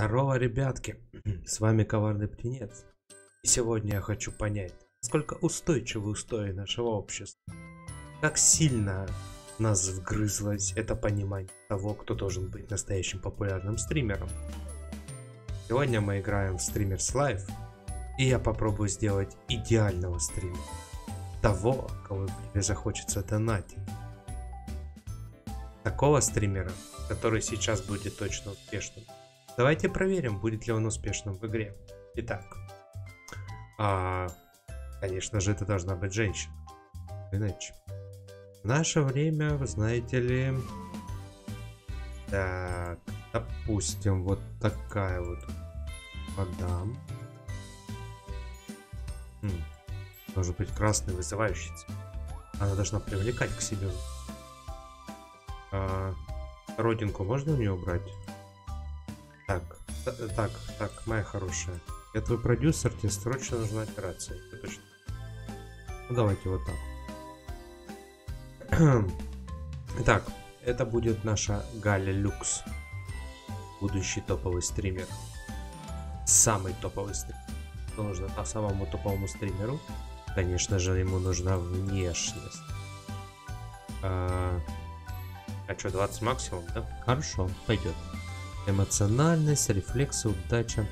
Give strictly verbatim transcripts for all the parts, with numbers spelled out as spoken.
Здорово, ребятки, с вами Коварный Птенец. И сегодня я хочу понять, насколько устойчивы устои нашего общества. Как сильно в нас вгрызлось это понимание того, кто должен быть настоящим популярным стримером. Сегодня мы играем в Streamer's Life, и я попробую сделать идеального стрима. Того, кого тебе захочется донатить. Такого стримера, который сейчас будет точно успешным. Давайте проверим, будет ли он успешным в игре. Итак, а, конечно же, это должна быть женщина. Иначе. В наше время, вы знаете ли... Так, допустим, вот такая вот мадам. Хм. Должен быть красный вызывающий. Она должна привлекать к себе. А, родинку можно у нее убрать? Так, так, так, моя хорошая. Я твой продюсер, тебе срочно нужна операция. Это точно. Ну, давайте вот так. Итак, это будет наша Галя Люкс. Будущий топовый стример. Самый топовый стример. Что нужно а самому топовому стримеру? Конечно же, ему нужна внешность. А, а что, двадцать максимум, да? Хорошо, пойдет. Эмоциональность, рефлексы, удача.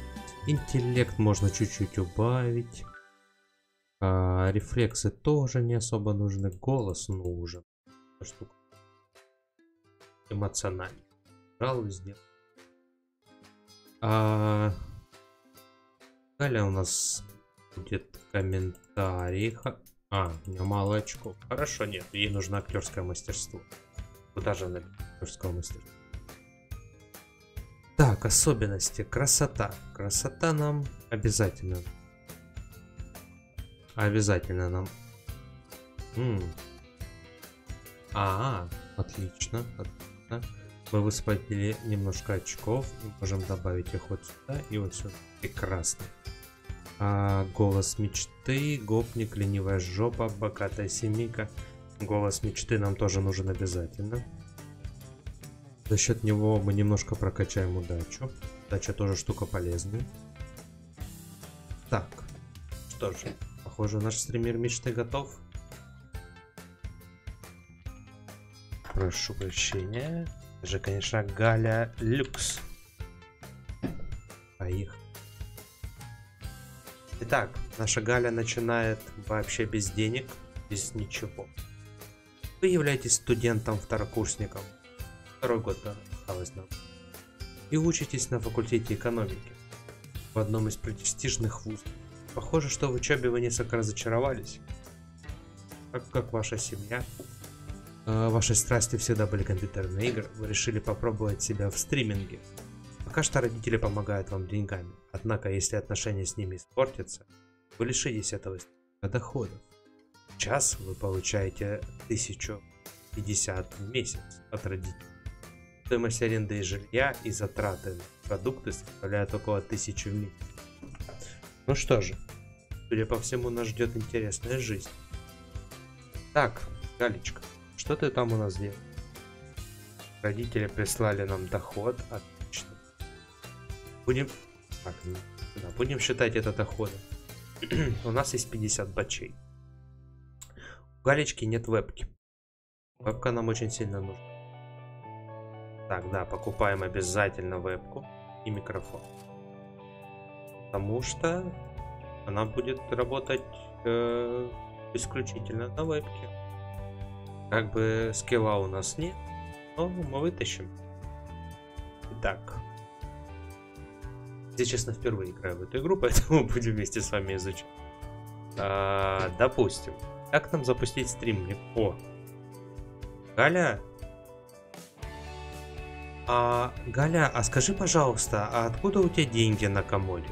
Интеллект можно чуть-чуть убавить. А, рефлексы тоже не особо нужны. Голос нужен. Штука. Эмоциональный. Пожалуй, сделаем. А... Далее у нас будет комментарий. А, у меня мало очков. Хорошо, нет, ей нужно актерское мастерство. Куда же она актерское мастерство? Так, особенности. Красота. Красота нам обязательно. Обязательно нам. М -м. А, -а, отлично, отлично. Мы высвободили немножко очков. Мы можем добавить их вот сюда и вот сюда. Прекрасно. А, голос мечты. Гопник, ленивая жопа, богатая семейка. Голос мечты нам тоже нужен обязательно. За счет него мы немножко прокачаем удачу. Удача тоже штука полезная. Так. Что же, похоже, наш стример мечты готов. Прошу прощения. Это же, конечно, Галя Люкс. Поехали. Итак, наша Галя начинает вообще без денег, без ничего. Вы являетесь студентом-второкурсником. Второй год осталось нам. И учитесь на факультете экономики. В одном из престижных вузов. Похоже, что в учебе вы несколько разочаровались. Так как ваша семья. Вашей страстью всегда были компьютерные игры, вы решили попробовать себя в стриминге. Пока что родители помогают вам деньгами, однако если отношения с ними испортятся, вы лишитесь этого дохода. Сейчас вы получаете тысячу пятьдесят в месяц от родителей. Стоимость аренды и жилья и затраты на продукты составляют около тысячи в месяц. Ну что же, судя по всему, нас ждет интересная жизнь. Так, Галечка. Что ты там у нас делаешь? Родители прислали нам доход. Отлично. Будем... Так, да, будем считать это доходом. У нас есть пятьдесят бачей. У Галечки нет вебки. Вебка нам очень сильно нужна. Так, да, покупаем обязательно вебку и микрофон. Потому что она будет работать э, исключительно на вебке. Как бы скилла у нас нет, но мы вытащим. Итак. Я, честно, впервые играю в эту игру, поэтому будем вместе с вами изучать. А, допустим. Как нам запустить стрим? О. Галя? А, Галя, а скажи, пожалуйста, а откуда у тебя деньги на комоде?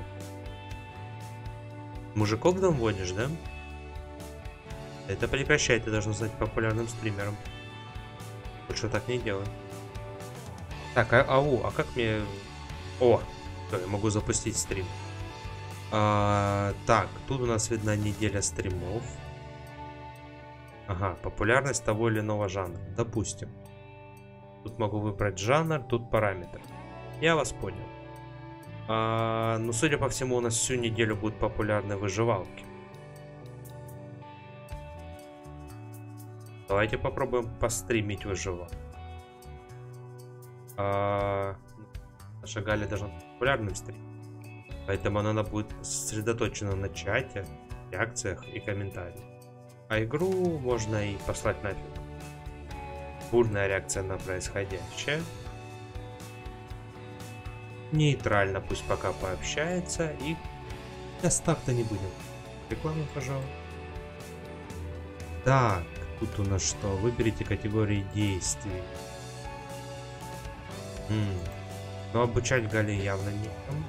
Мужиков в дом водишь, да? Это прекращай, ты должен стать популярным стримером. Лучше так не делай. Так, а, ау, а как мне... О, то я могу запустить стрим. А, так, тут у нас видна неделя стримов. Ага, популярность того или иного жанра. Допустим. Тут могу выбрать жанр, тут параметр. Я вас понял. А, но, судя по всему, у нас всю неделю будут популярны выживалки. Давайте попробуем постримить выживалку. А, наша Галя должна быть популярным стримом. Поэтому она будет сосредоточена на чате, реакциях и комментариях. А игру можно и послать нафиг. Бурная реакция на происходящее. Нейтрально пусть пока пообщается, и до старта не будем. Рекламу, пожалуй. Так, тут у нас что? Выберите категории действий. М-м. Но обучать Гале явно некому.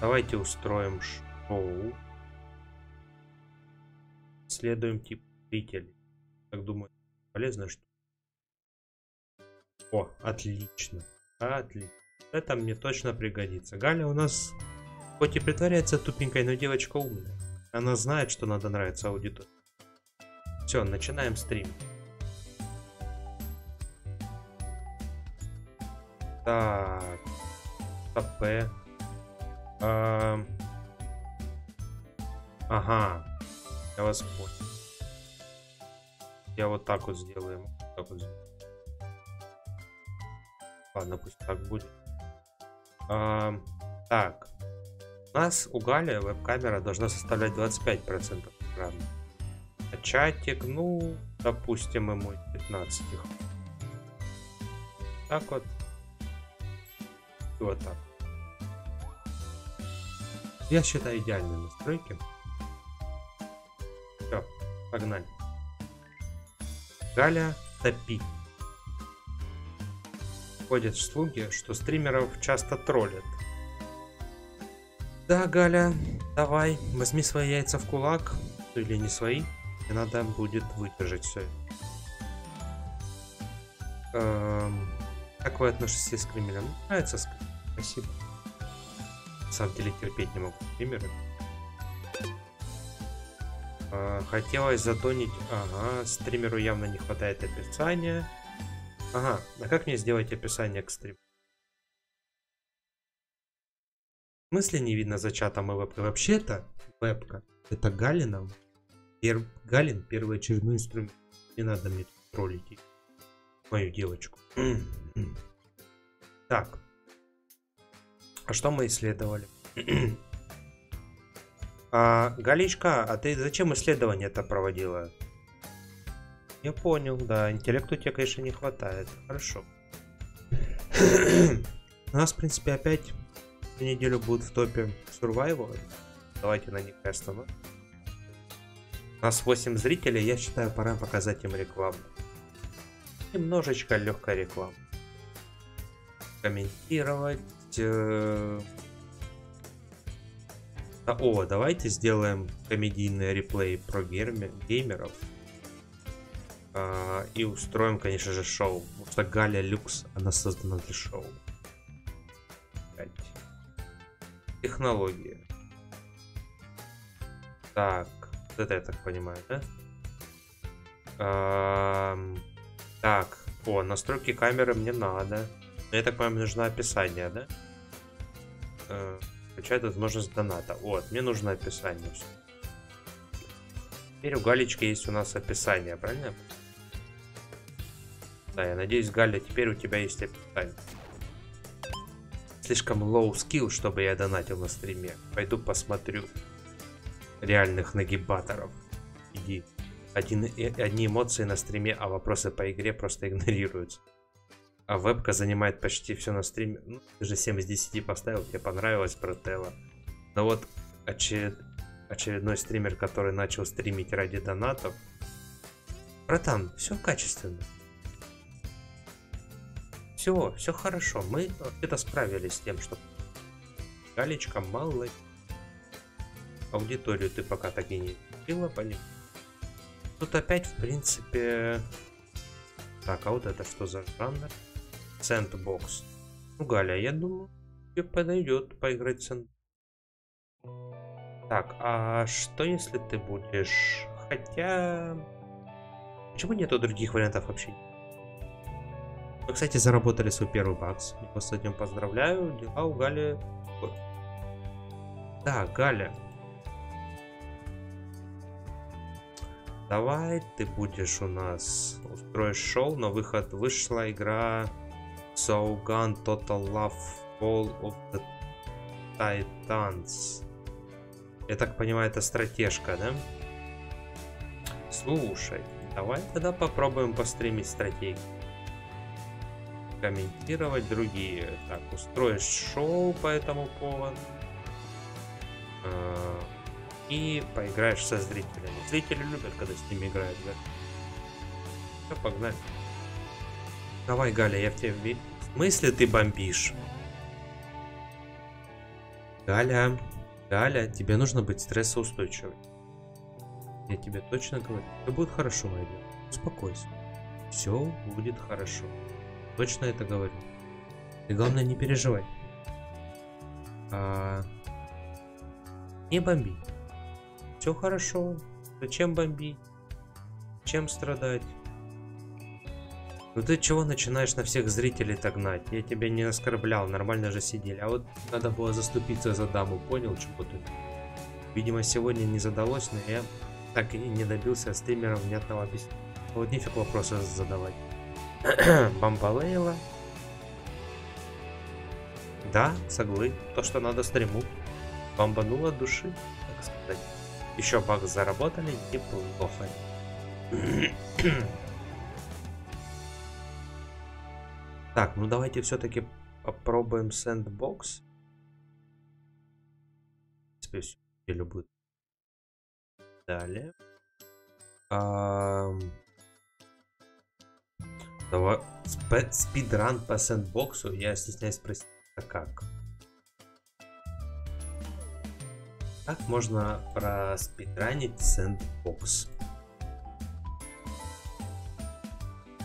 Давайте устроим шоу. Следуем тип зрителей. Так думаю, полезно, что... О, отлично. Отлично. Это мне точно пригодится. Галя у нас, хоть и притворяется тупенькой, но девочка умная. Она знает, что надо нравиться аудитории. Все, начинаем стрим. Так. ТП. А... Ага. Я вас понял. Я вот так вот сделаю. Так вот сделаю. Ладно, пусть так будет. А, так. У нас у Гали веб-камера должна составлять двадцать пять процентов экрана. А чатик, ну, допустим, ему пятнадцать. Так вот. И вот так. Я считаю идеальные настройки. Все, погнали. Галя топит. Ходят в слуги, что стримеров часто троллят. Да, Галя, давай, возьми свои яйца в кулак. Или не свои. И надо будет выдержать все. Эм, как вы относитесь к криминалам? Нравится скрим? Спасибо. На самом деле терпеть не могу стримеры. Э, хотелось затонить. Ага, стримеру явно не хватает описания. Ага, а как мне сделать описание к стриму? В смысле не видно за чатом и вебкой? Вообще-то вебка это Галина. Пер... Галин первый очередной инструмент. Не надо мне тут троллить мою девочку. Так. А что мы исследовали? а, Галичка, а ты зачем исследование-то проводила? Я понял, да, интеллекту тебе, конечно, не хватает. Хорошо. У нас, в принципе, опять в неделю будет в топе survival. Давайте на них остановимся. У нас восемь зрителей, я считаю, пора показать им рекламу. Немножечко легкая реклама. Комментировать. Э... А, о, давайте сделаем комедийный реплей про геймеров. Uh, и устроим, конечно же, шоу. Потому что Галя Люкс, она создана для шоу. пять. Технологии. Так, это я так понимаю, да? Uh, так, о, настройки камеры мне надо. Мне, так понимаю, нужно описание, да? Uh, включает возможность доната. Вот, мне нужно описание. Теперь у Галечки есть у нас описание, правильно? Да, я надеюсь, Галя, теперь у тебя есть описание. Слишком low skill, чтобы я донатил на стриме. Пойду посмотрю реальных нагибаторов. Иди. Один, одни эмоции на стриме, а вопросы по игре просто игнорируются. А вебка занимает почти все на стриме. Ну, ты же семь из десяти поставил, тебе понравилось, брателло. Но вот очеред... очередной стример, который начал стримить ради донатов. Братан, все качественно. Все, все хорошо. Мы это справились с тем, что... Галечка, мало. Аудиторию ты пока так и не купила, понимаешь? Тут опять, в принципе... Так, а вот это что за жанр? Сэндбокс. Ну, Галя, я думаю, тебе подойдет поиграть в сэндбокс. Так, а что если ты будешь... Хотя... Почему нету других вариантов вообще? Мы, кстати, заработали свой первый бакс. Я вас с этим поздравляю. Дела у Гали... Да, Галя. Давай ты будешь у нас... Устроишь шоу. На выход вышла игра So Gun Total Love all of the Titans. Я так понимаю, это стратежка, да? Слушай, давай тогда попробуем постримить стратегию. Комментировать другие. Так, устроишь шоу по этому поводу. И поиграешь со зрителями. Зрители любят, когда с ними играют. Да? Все, погнали. Давай, Галя, я в тебя вбил. В смысле ты бомбишь? Галя, Галя, тебе нужно быть стрессоустойчивой. Я тебе точно говорю. Все будет хорошо, моя девочка. Успокойся. Все будет хорошо. Точно это говорю. Ты, главное, не переживай. А... Не бомби. Все хорошо. Зачем бомбить? Чем страдать? Ну ты чего начинаешь на всех зрителей так гнать? Я тебя не оскорблял, нормально же сидели. А вот надо было заступиться за даму, понял, чего тут? Видимо, сегодня не задалось, но я так и не добился от стримера внятного объяснения. Вот нифиг вопроса задавать. Бамбалейла. Да, соглы. То, что надо стриму. Бомбануло души, так сказать. Еще баг заработали, неплохо. Так, ну давайте все-таки попробуем сэндбокс. В принципе, все будет. Далее. А... Давай. Спидран по сэндбоксу. Я стесняюсь спросить, а как? Как можно проспидранить сэндбокс?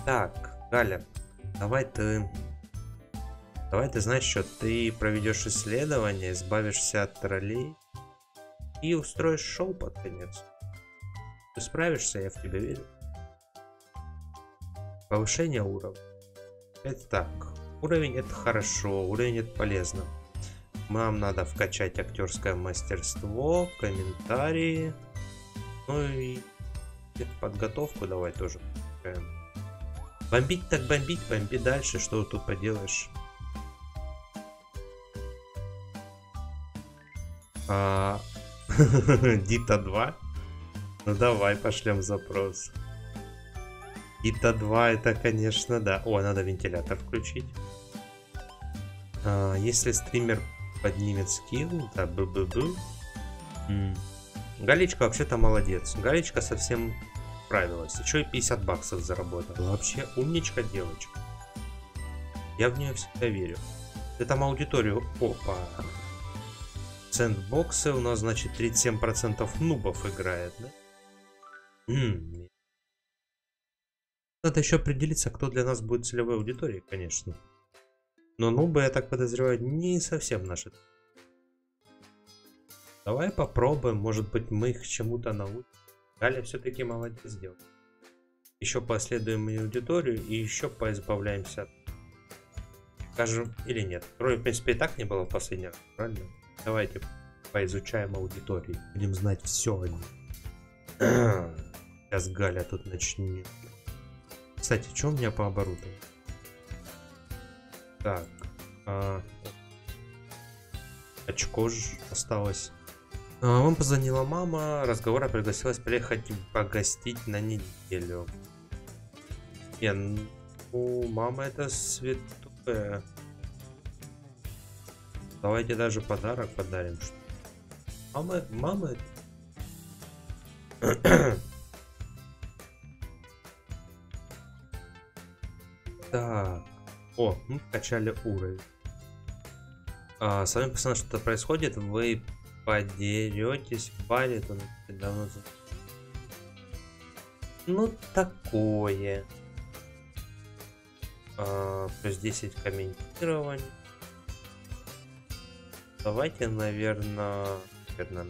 Так, Галя, давай ты... Давай ты знаешь, что ты проведешь исследование, избавишься от троллей и устроишь шоу под конец. Ты справишься, я в тебя верю. Повышение уровня. Итак, уровень это хорошо, уровень это полезно. Нам надо вкачать актерское мастерство, комментарии, ну и подготовку давай тоже. Бомбить так бомбить, бомби дальше, что тут поделаешь. Dita два? Ну давай пошлем запрос. Dita два это, конечно, да. О, надо вентилятор включить. А, если стример поднимет скилл, да, бу-бу-бу. Mm. Галечка вообще-то молодец. Галечка совсем справилась. Еще и пятьдесят баксов заработала. Вообще умничка девочка. Я в нее всегда верю. Ты там аудиторию... Опа. Сэндбоксы у нас, значит, тридцать семь процентов нубов играет, да? Mm. Надо еще определиться, кто для нас будет целевой аудиторией, конечно. Но нубы, я так подозреваю, не совсем наши. Давай попробуем, может быть, мы их чему-то научим. Далее все-таки молодец делаем. Еще последуем ее аудиторию и еще поизбавляемся от... Скажем, или нет. Вроде, в принципе, и так не было в последний раз, правильно? Давайте поизучаем аудиторию. Будем знать все о ней. Сейчас Галя тут начнет. Кстати, что у меня по оборудованию? Так, а... очко же осталось. А, вам позвонила мама, разговора пригласилась приехать погостить на неделю. Не, ну, мама это святое. Давайте даже подарок подарим. Мама, мама. Так. О, мы качали уровень. А, с вами постоянно что-то происходит, вы подеретесь в баре, то давно... Ну такое. А, плюс десять комментирований. Давайте, наверное, наверное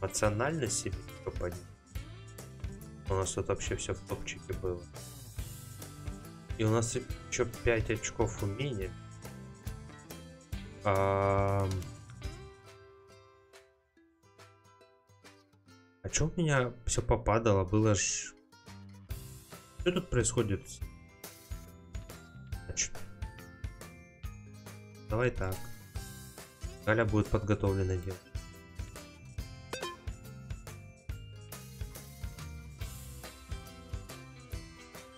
эмоционально себе попадем. У нас тут вообще все в топчике было. И у нас еще пять очков умения. А... а чё у меня все попадало? Было ж... Что тут происходит? А чё... Давай так. Галя будет подготовлена делать.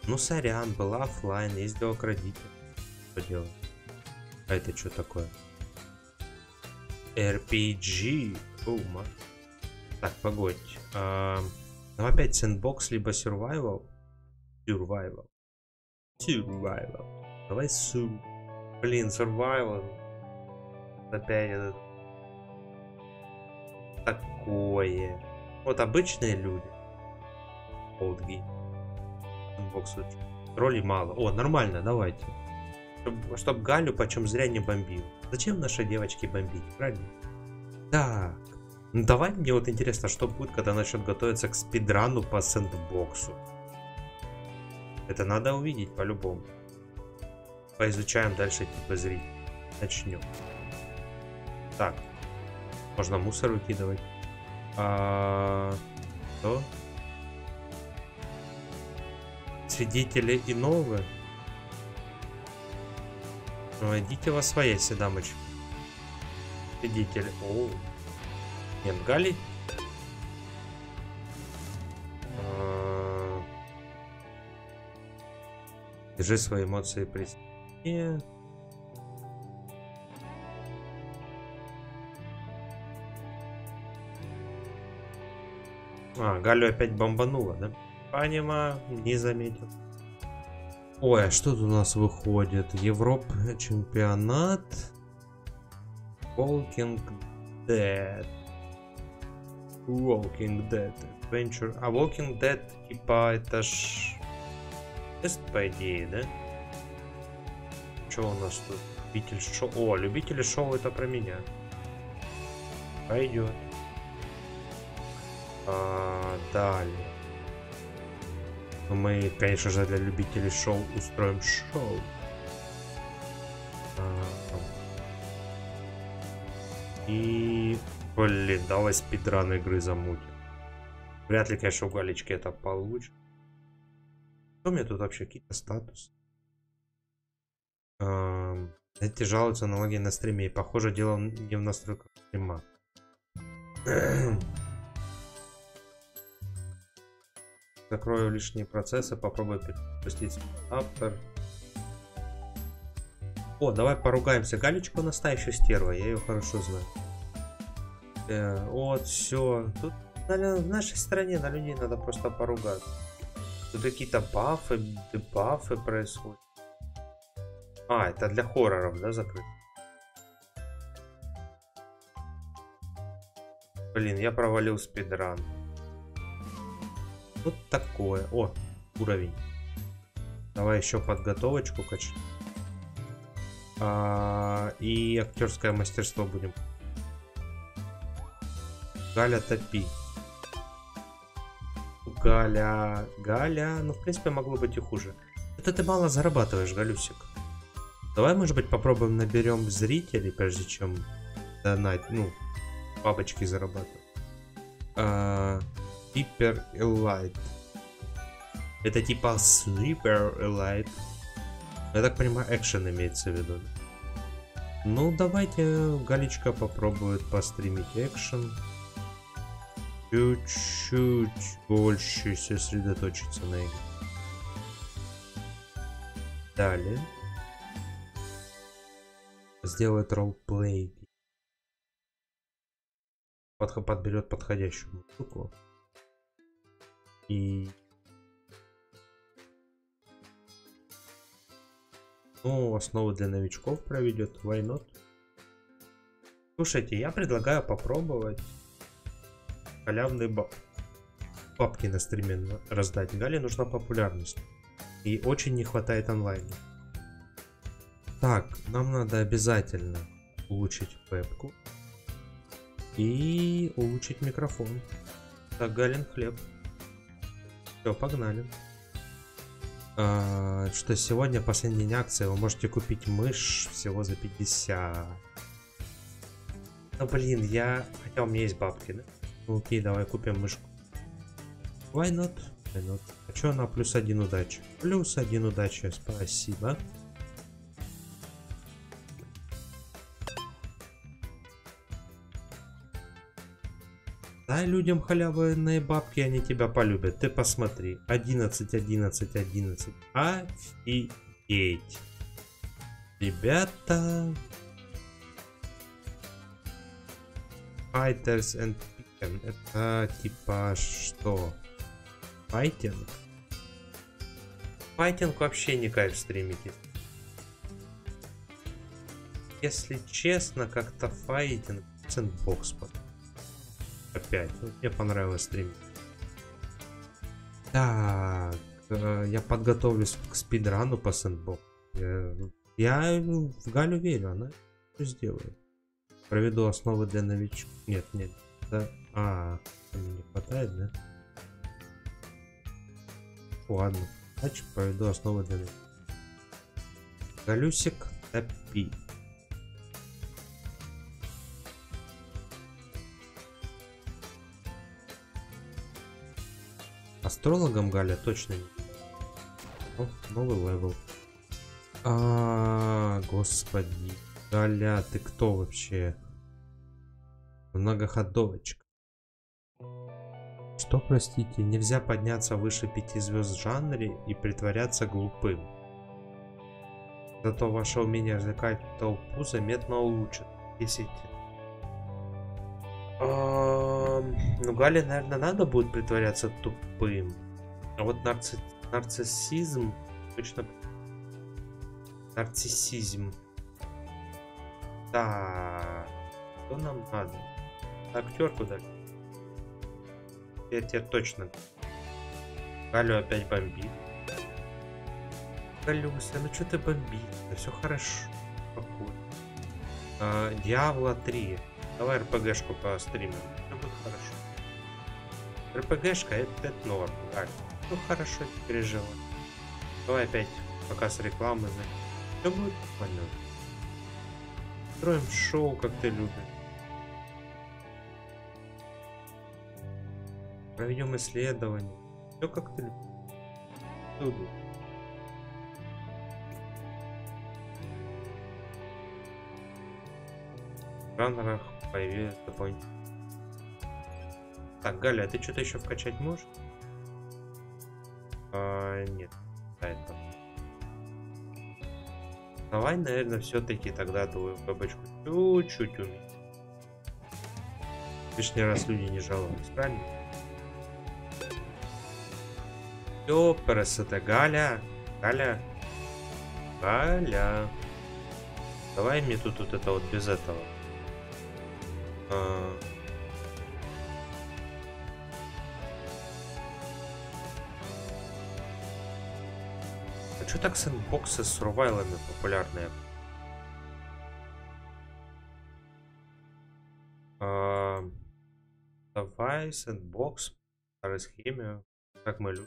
Ну сорян, была офлайн, ездила к родителям. Что делать? А это что такое? эр пи джи. Ума. Так, погодь. А, нам опять сэндбокс, либо survival. Survival. Survival. Давай су... Блин, survival. Опять это... Такое. Вот обычные люди. Олдги. Роли мало. О, нормально, давайте. Чтоб, чтоб Галю почем зря не бомбил. Зачем наши девочки бомбить, правильно? Так. Ну давай, мне вот интересно, что будет, когда начнет готовиться к спидрану по сэндбоксу. Это надо увидеть по-любому. Поизучаем дальше типа зрителей. Начнем. Так. Можно мусор выкидывать. А... Что? Свидетели и новые. Ну, идите во своей седамочке. Свидетели. О. Нет, Гали. А... Держи свои эмоции при себе. А, Галю опять бомбанула, да? Понимаю, не заметил. Ой, а что тут у нас выходит? Европа, чемпионат. Walking Dead. Walking Dead. Adventure. А Walking Dead, типа, это ж... Тест, по идее, да? Что у нас тут? Любитель шоу. О, любители шоу, это про меня. Пойдет. А, далее. Мы, конечно же, для любителей шоу устроим шоу. И... Блин, давай спидран игры замутим. Вряд ли, конечно, у Галечки это получится. Что у меня тут вообще? Какие-то статусы? Эти жалуются на лаги на стриме. И, похоже, дело не в настройках стрима. Закрою лишние процессы, попробую перепустить автор. О, давай поругаемся. Галечку настоящую стерва, я ее хорошо знаю. Э, вот, все. Тут на, в нашей стране на людей надо просто поругаться. Тут какие-то бафы, дебафы происходят. А, это для хорроров, да, закрыть? Блин, я провалил спидран. Вот такое. О, уровень. Давай еще подготовочку качать. А, и актерское мастерство будем. Галя, топи. Галя, Галя. Ну, в принципе, могло быть и хуже. Это ты мало зарабатываешь, Галюсик. Давай, может быть, попробуем наберем зрителей, прежде чем донать, ну, бабочки зарабатывать. А... Hyper Elite. Это типа Sniper Elite. Я так понимаю, экшен имеется в виду. Ну, давайте Галечка попробует постримить экшен. Чуть-чуть больше сосредоточиться на игре. Далее. Сделает ролплей. Подберет подходящую музыку. И... Ну, основу для новичков проведет. Why not? Слушайте, я предлагаю попробовать халявные баб... бабки на стриме раздать. Гале нужна популярность. И очень не хватает онлайна. Так, нам надо обязательно улучшить вебку. И улучшить микрофон. Так, Галин хлеб. Все, погнали. что сегодня последняя день акции, вы можете купить мышь всего за пятьдесят. Ну блин, я... Хотя у меня есть бабки, да? Ну окей, давай купим мышку. Why not? Why not? А чё она плюс один удачи? Плюс один удачи, спасибо. Дай людям халявные бабки, они тебя полюбят. Ты посмотри. одиннадцать, одиннадцать, одиннадцать. Офигеть. Ребята. Fighters and Picken. Это типа что? Файтинг? Файтинг вообще не кайф стримите. Если честно, как-то файтинг. Сэндбокс потом. Опять. Вот мне понравилось стрим. Так, э, я подготовлюсь к спидрану по сэндбоксу. Я, я в Галю верю, она все сделает. Проведу основы для новичков. Нет, нет. Да. А, не хватает, да? Ладно. Значит, проведу основы для новичков. Галюсик топи. Астрологом Галя точно не. О, новый левел. А, -а, а, господи. Галя, ты кто вообще? Многоходовочка. Что, простите, нельзя подняться выше пяти звезд в жанре и притворяться глупым. Зато ваше умение развлекать толпу заметно улучшит. Десять. Ну, Гале, наверное, надо будет притворяться тупым. А вот нарци... нарциссизм... Точно... Нарциссизм. Да... Что нам надо? Актер куда? Я тебе точно... Галю опять бомбит. Галюся, ну что ты бомбит? Да все хорошо. А, Диабло три. Давай РПГшку по стриму. Хорошо. РПГшка это норм. Так. Ну хорошо, пережила. Давай опять пока с рекламы. Все будет понятно. Строим шоу, как ты любишь. Проведем исследование. Все как ты любишь. В жанрах появилось дополнительное. Так, Галя, а ты что-то еще вкачать можешь? А, нет, да, это. Давай, наверное, все-таки тогда твою бабочку чуть-чуть уметь. Лишний раз люди не жаловались, правильно? Все, красота, Галя, Галя, Галя. Давай мне тут вот это вот без этого. А... Че так сэндбоксы с сурвайлами популярные? А, давай сэндбокс по старой схеме, как мы любим.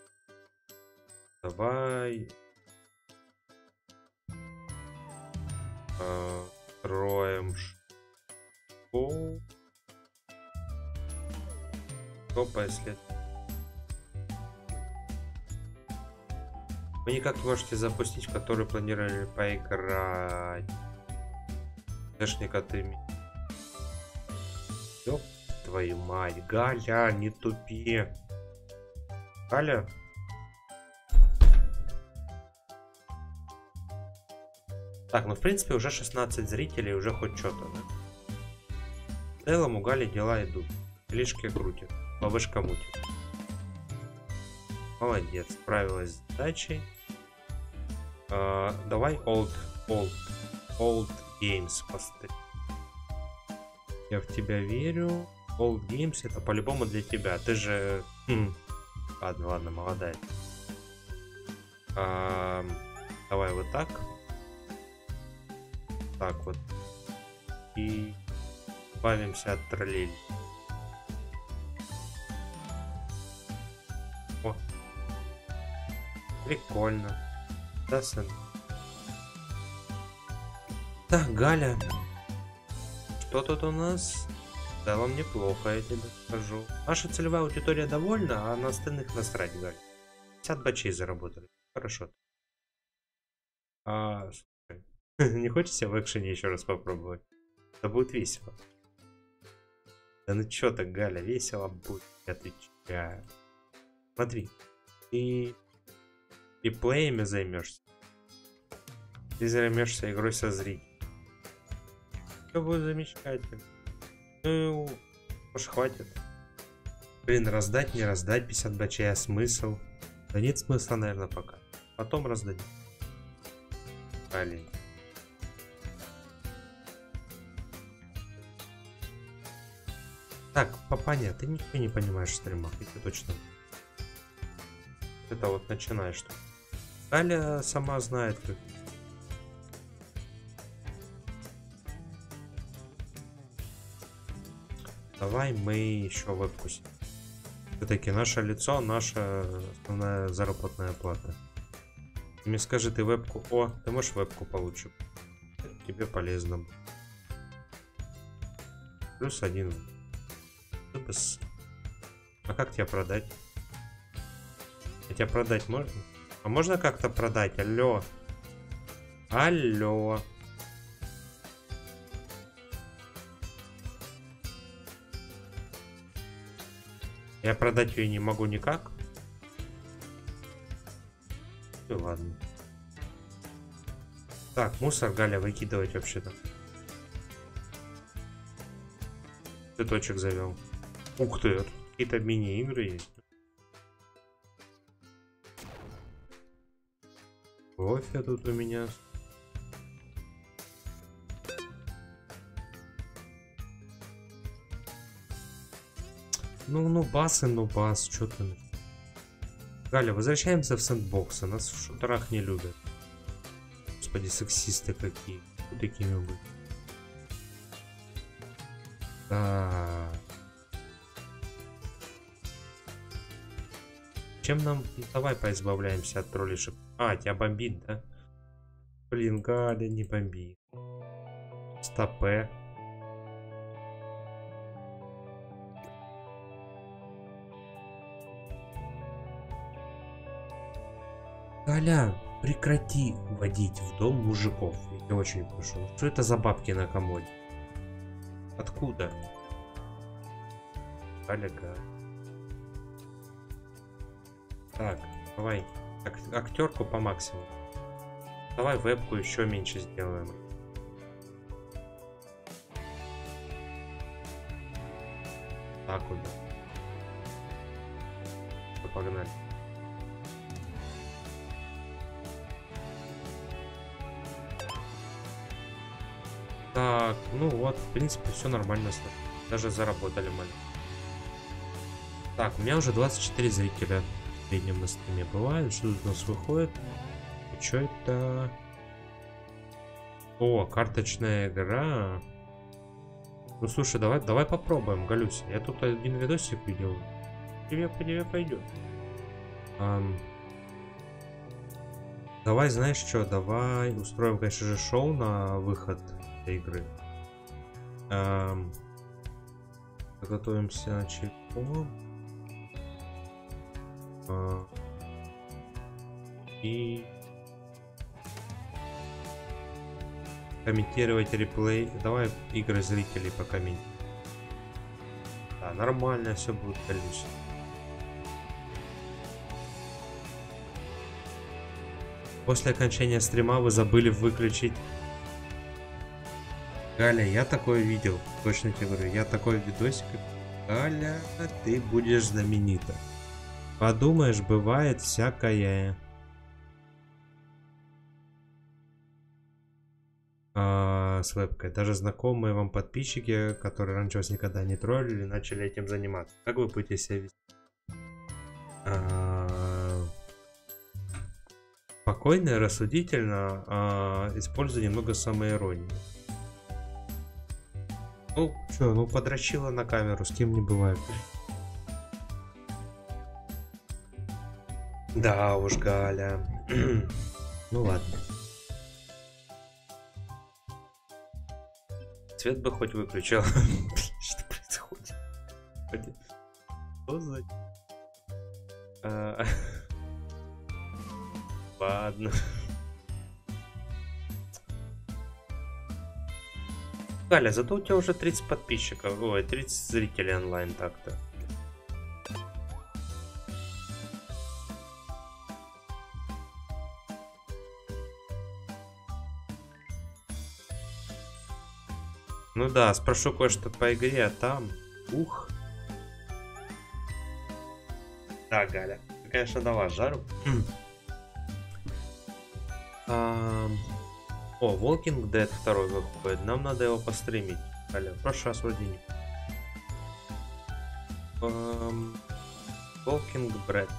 Давай а, строим школу. Опа, если... Вы никак не можете запустить, в которую планировали поиграть. Дашник от имени. Ёп твою мать. Галя, не тупи. Галя? Так, ну в принципе уже шестнадцать зрителей, уже хоть что-то, да? В целом у Гали дела идут. Лишки крутит, бабышка мутит. Молодец, справилась с задачей. А, давай old, old, old games посты. Я в тебя верю. Old games это по-любому для тебя. Ты же... Хм. Ладно, ладно, молодая. А, давай вот так. Так вот. И избавимся от троллей. Прикольно. Да, сын. Так, Галя. Что тут у нас? В целом неплохо, я тебе скажу. Наша целевая аудитория довольна, а на остальных насрать, Галь. пятьдесят бачей заработали. Хорошо. А, не хочется в экшене еще раз попробовать? Это будет весело. Да ну чё так, Галя, весело будет, я отвечаю. Смотри, ты и плеями займешься. Ты займешься игрой со зрителями. Все будет замечательно. Ну, уж хватит. Блин, раздать, не раздать пятьдесят бачей, а смысл? Да нет смысла, наверное, пока. Потом раздадим. Блин. Так, папаня, ты ничего не понимаешь в стримах, это точно. Это вот начинаешь что. Галя сама знает, как. Давай мы еще выкусим. Все-таки наше лицо, наша основная заработная плата. Ты мне скажи, ты вебку... О, ты можешь вебку получить. Тебе полезно. Плюс один. А как тебя продать? А тебя продать можно? А можно как-то продать? Алло. Алло. Я продать ее не могу никак. Ну ладно. Так, мусор, Галя, выкидывать вообще-то. Цветочек завел. Ух ты, какие-то мини-игры есть. Кофе тут у меня. Ну, ну бас и ну бас, что ты. Галя, возвращаемся в сэндбоксы. Нас в шутерах не любят. Господи, сексисты какие. Вот такими быть. Да. Чем нам... Ну, давай поизбавляемся от троллишек. А, тебя бомбит, да? Блин, Галя, не бомби. Стопэ. Галя, прекрати водить в дом мужиков. Я тебя очень прошу. Что это за бабки на комоде? Откуда? Галя, Галя. Так, давай ак актерку по максимуму. Давай вебку еще меньше сделаем. Так, вот. Погнали. Так, ну вот, в принципе, все нормально. Даже заработали маленько. Так, у меня уже двадцать четыре зрителя. В среднем на стриме бывает. Что тут у нас выходит? Что это? О, карточная игра. Ну слушай, давай, давай попробуем, Галюся. Я тут один видосик видел. Тебе по тебе пойдет. Ам... Давай, знаешь что? Давай устроим, конечно же, шоу на выход этой игры. Ам... Готовимся чайку. И комментировать реплей. Давай игры зрителей покомментируем. Да, нормально все будет, конечно. После окончания стрима вы забыли выключить. Галя, я такое видел. Точно тебе говорю, я такой видосик. Галя, ты будешь знаменита. Подумаешь, бывает всякое. А, с вебкой. Даже знакомые вам подписчики, которые раньше вас никогда не троллили, начали этим заниматься. Как вы будете себя вести? А, спокойно, рассудительно, а, используя немного самоиронии. Ну, что, ну подрочила на камеру, с кем не бывает. Да уж, Галя. Ну ладно. Свет бы хоть выключал. Что происходит? Что за... Ладно. Галя, зато у тебя уже тридцать подписчиков. Ой, тридцать зрителей онлайн так-то. Ну да, спрошу кое-что по игре, а там... Ух. Да, Галя, ты, конечно, дала жару. а... О, Walking Dead два выходит. Нам надо его постримить. Галя, в прошлый раз вроде не... Um... Walking Dead.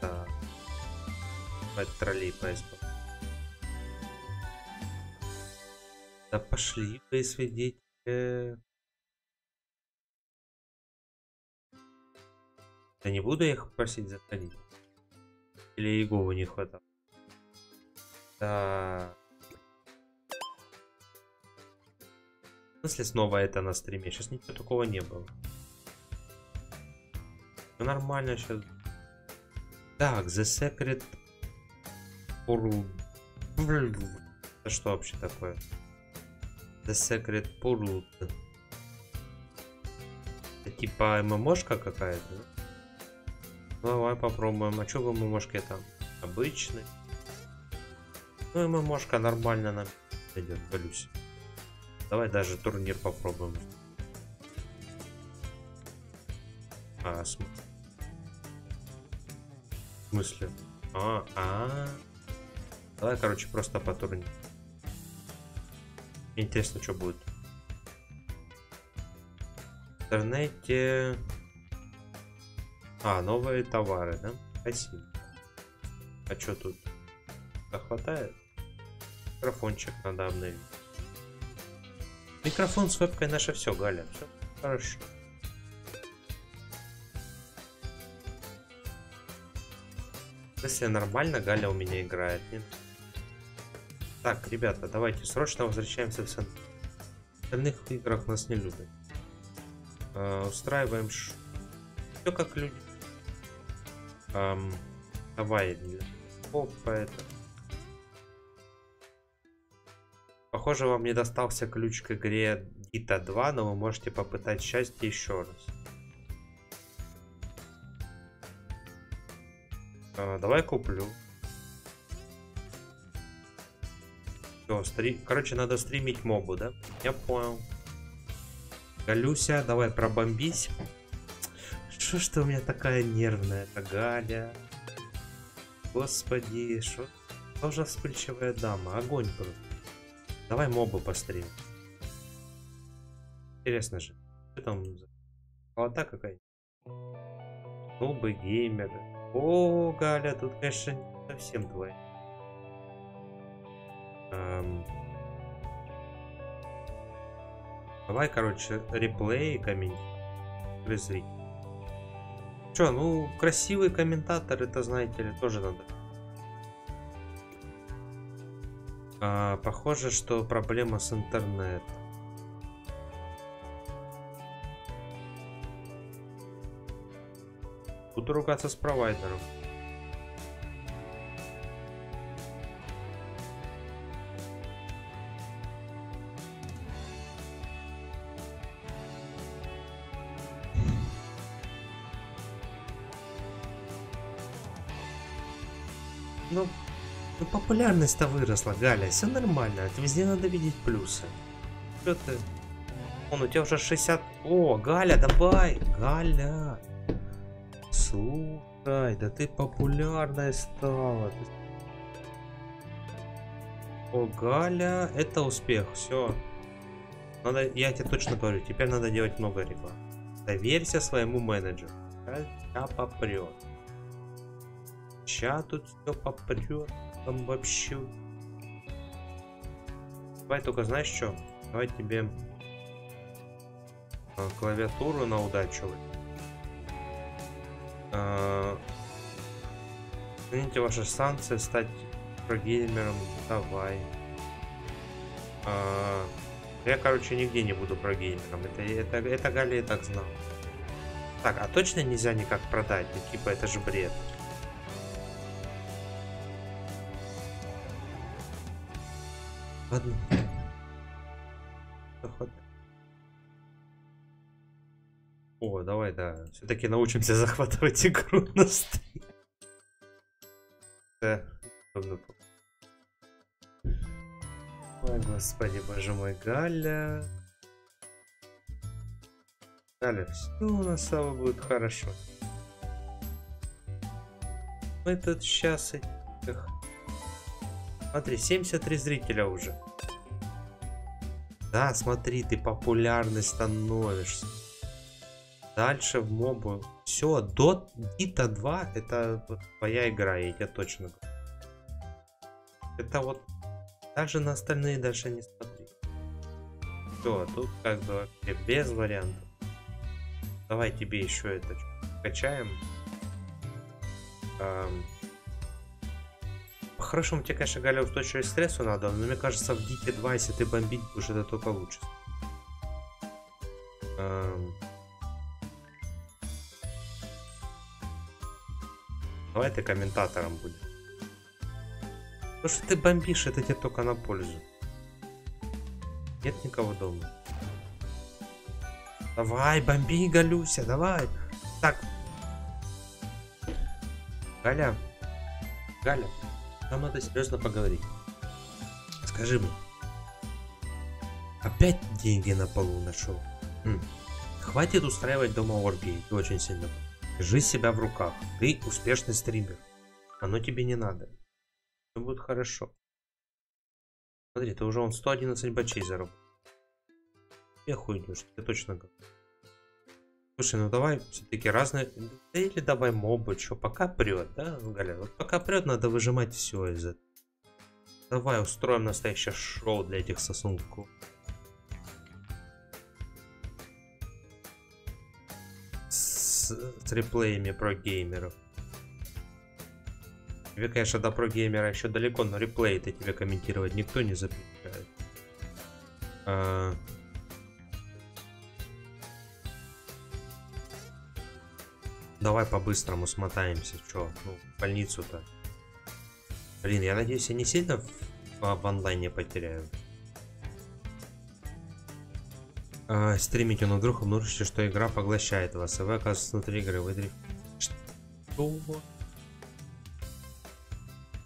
Да. От троллей поиск. Да пошли вы свидеть. Да не буду их просить заходить. Или Иегову не хватало. Да. В смысле снова это на стриме? Сейчас ничего такого не было. Все нормально сейчас. Так, The Secret. Это что вообще такое? The Secret Portal. Это типа ММОшка какая-то, да? Ну, давай попробуем. А что в ММОшке там? Обычный. Ну, ММОшка нормально нам идет, болюсь. Давай даже турнир попробуем. А, см... В смысле? А, а, а. Давай, короче, просто по турниру. Интересно, что будет. В интернете... А, новые товары, да? Спасибо. А что тут? Да хватает? Микрофончик надо обновить. Микрофон с вебкой наше все, Галя. Все хорошо. Если нормально, Галя у меня играет, нет? Так, ребята, давайте срочно возвращаемся в сан... В остальных играх нас не любят. Э, устраиваем ш... Все как люди. Эм, давай. Опа, это. Похоже, вам не достался ключ к игре Dita два, но вы можете попытать счастье еще раз. Э, давай куплю. Все, стри... короче, надо стримить мобу, да? Я понял. Галюся, давай пробомбись. Что ж ты у меня такая нервная, это Галя? Господи, что? Тоже вспыльчивая дама, огонь просто. Давай мобу пострим. Интересно же. Что там? Холода какая-нибудь? Мобы, геймеры. О, Галя, тут, конечно, не совсем твоя. Давай, короче, реплей и комментарий. Че, ну, красивый комментатор, это, знаете ли, тоже надо. А, похоже, что проблема с интернетом. Буду ругаться с провайдером. Ну, ну популярность-то выросла, Галя, все нормально, везде надо видеть плюсы. Что ты? Он у тебя уже шестьдесят... О, Галя, давай! Галя! Слушай, да ты популярная стала. О, Галя, это успех, все. Надо, я тебе точно говорю, теперь надо делать много рекламы. Доверься своему менеджеру. Тебя попрет. Сейчас тут все попрет, там вообще. Давай только, знаешь что? Давай тебе клавиатуру на удачу. Извините, ваши санкции стать прогеймером. Давай. А, я, короче, нигде не буду прогеймером. Это, это, это Галя и так знал. Так, а точно нельзя никак продать? Ну, типа, это же бред. Ладно. О, давай, да. Все-таки научимся захватывать игру на стриме. Да. Ой, господи, боже мой, Галя. Галя, все у нас с тобой будет хорошо. Мы тут сейчас... Смотри, семьдесят три зрителя уже. Да, смотри, ты популярный становишься. Дальше в мобу. Все, Дита два это твоя игра, я тебе точно говорю. Это вот. Также на остальные дальше не смотри. Все, тут как бы вообще без вариантов. Давай тебе еще это качаем. Эм... По-хорошему тебе, конечно, Галя, устойчивость к стрессу надо, но мне кажется, в Дите два, если ты бомбить будешь, это только лучше. Эм... Давай ты комментатором будешь. То, что ты бомбишь, это тебе только на пользу. Нет никого дома. Давай, бомби, Галюся, давай. Так. Галя. Галя, нам надо серьезно поговорить. Скажи мне. Опять деньги на полу нашел. М. Хватит устраивать дома оргии. Ты очень сильно. Держи себя в руках. Ты успешный стример. Оно тебе не надо. Все будет хорошо. Смотри, ты уже он сто одиннадцать бачей заработал. Я хуйню, что ты точно говорю. Слушай, ну давай все-таки разные... Да или давай мобы, что пока прет, да, Галя? Вот пока прет, надо выжимать все из этого. Давай устроим настоящее шоу для этих сосунков. С реплеями про геймеров. Тебе, конечно, до про геймера еще далеко, но реплей-то тебе комментировать никто не запрещает. А... Давай по-быстрому смотаемся, чё, ну, в больницу-то. Блин, я надеюсь, я не сильно в, в онлайне потеряю. А, стримите, но вдруг обнаружите, что игра поглощает вас, и вы оказываетесь внутри игры. Вы... Что?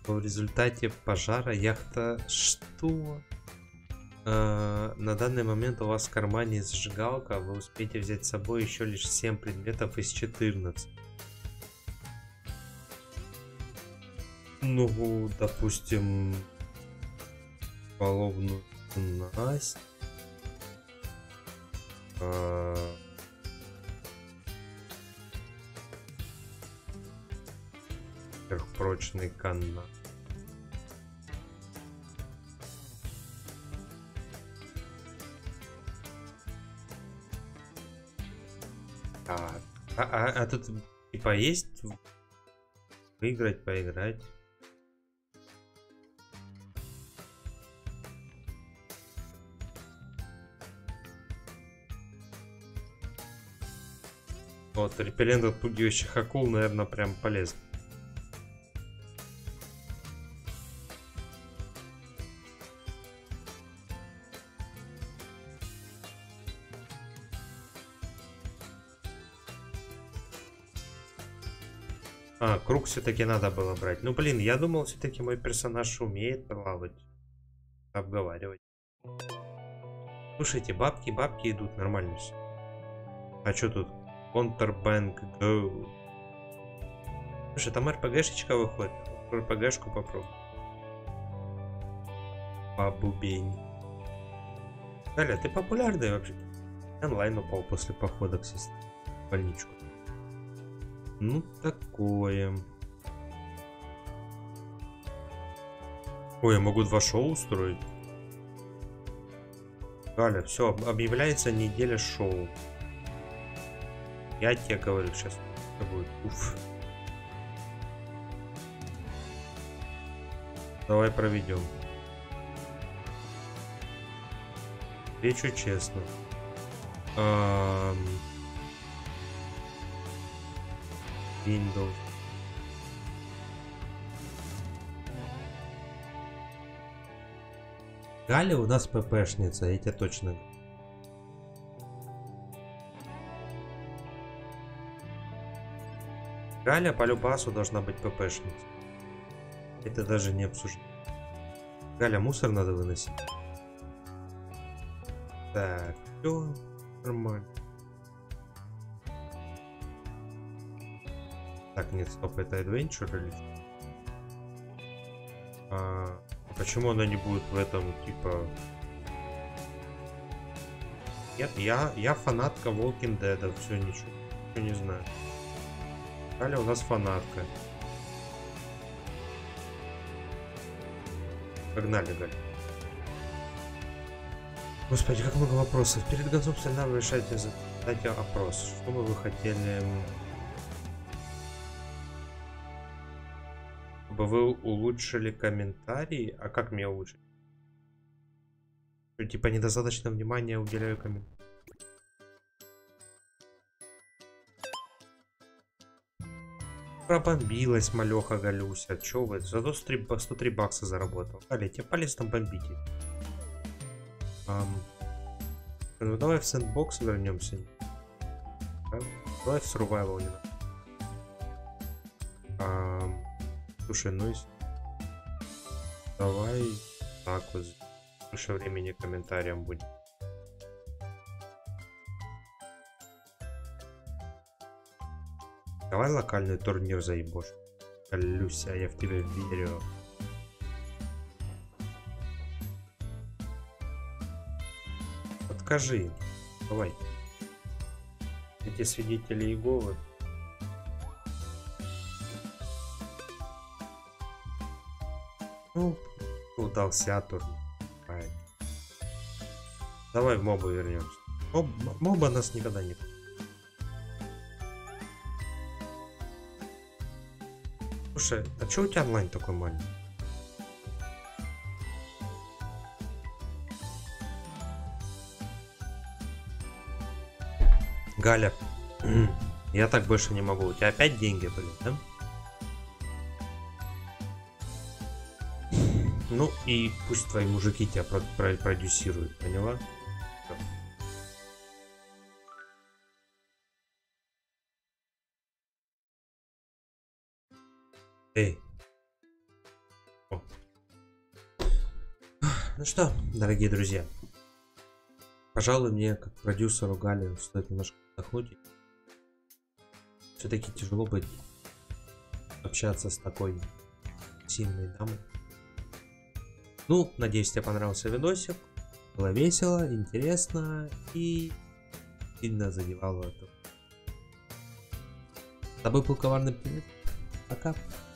В результате пожара яхта... Что? А, на данный момент у вас в кармане зажигалка, вы успеете взять с собой еще лишь семь предметов из четырнадцати. Ну, допустим... Половную насть... Сверхпрочный канат. А, а, а, а тут типа есть выиграть, поиграть. Вот, репеллент от пугающих акул, наверное, прям полезно. А, круг все-таки надо было брать. Ну, блин, я думал, все-таки мой персонаж умеет лавать, обговаривать. Слушайте, бабки, бабки идут, нормально все. А что тут? Контрбанк. Слушай, там РПГшечка выходит. РПГшку попробуй. Побубень. Галя, ты популярный вообще? Онлайн упал после похода к сестре в больничку. Ну такое. Ой, я могу два шоу устроить. Галя, все, объявляется неделя шоу. Я тебе говорю сейчас. жестко будет. Уф. Давай проведем. Речу честно. А -а -а Windows. Галя у нас ппшница, я тебе точно говорю. Галя по любасу должна быть ппшница. Это даже не обсуждено. Галя, мусор надо выносить. Так, все нормально. Так, нет, стоп, это adventure или... А, почему она не будет в этом, типа... Нет, я, я фанатка Walking Dead, все, ничего, ничего не знаю. Далее у нас фанатка. Погнали, Галь. Господи, как много вопросов. Перед концом сценария решайте задать опрос. Что бы вы хотели... Чтобы вы улучшили комментарии? А как мне улучшить? Что, типа, недостаточно внимания уделяю комментариям? Пробомбилась малеха Галюся. Че вы? Зато сто три бакса заработал. Галя, тебе палец там бомбите. Um, ну давай в сэндбокс вернемся. Давай в survival. Um, слушай, ну и... Давай так вот. Больше времени комментариям будет. Давай локальный турнир заебошь. Люся, я в тебя верю. Скажи, давай. Эти свидетели Иеговы. Ну, удался турнир. Давай в мобу вернемся. Моб, моба нас никогда не... Слушай, а чё у тебя онлайн такой маленький? Галя, я так больше не могу. У тебя опять деньги были, да? Ну и пусть твои мужики тебя продюсируют, поняла? Эй. О. Ну что, дорогие друзья, пожалуй, мне как продюсеру Гали стоит немножко отдохнуть. Все-таки тяжело быть общаться с такой сильной дамой. Ну, надеюсь, тебе понравился видосик. Было весело, интересно и сильно задевало это. С тобой был Коварный Птенец. Пока.